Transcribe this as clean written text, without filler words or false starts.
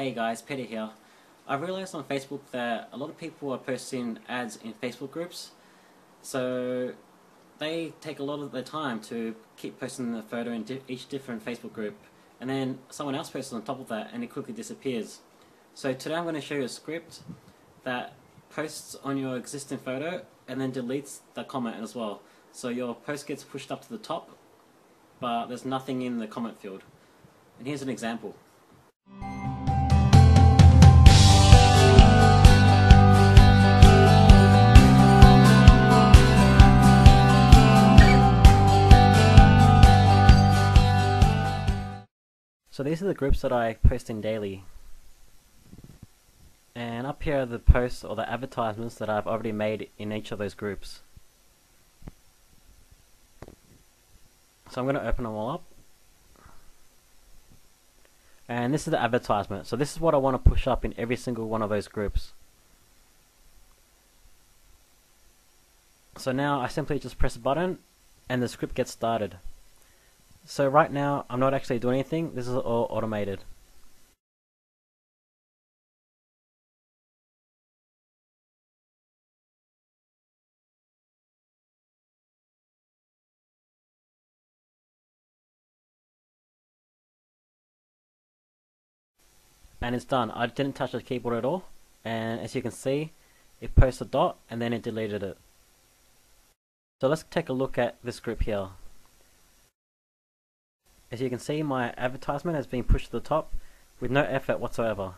Hey guys, Peter here. I've realised on Facebook that a lot of people are posting ads in Facebook groups, so they take a lot of their time to keep posting the photo in each different Facebook group, and then someone else posts on top of that and it quickly disappears. So today I'm going to show you a script that posts on your existing photo and then deletes the comment as well. So your post gets pushed up to the top, but there's nothing in the comment field. And here's an example. So these are the groups that I post in daily, and up here are the posts or the advertisements that I've already made in each of those groups. So I'm going to open them all up, and this is the advertisement. So this is what I want to push up in every single one of those groups. So now I simply just press a button and the script gets started. So right now I'm not actually doing anything, this is all automated. And it's done. I didn't touch the keyboard at all, and as you can see it posts a dot and then it deleted it. So let's take a look at this script here. As you can see, my advertisement has been pushed to the top with no effort whatsoever.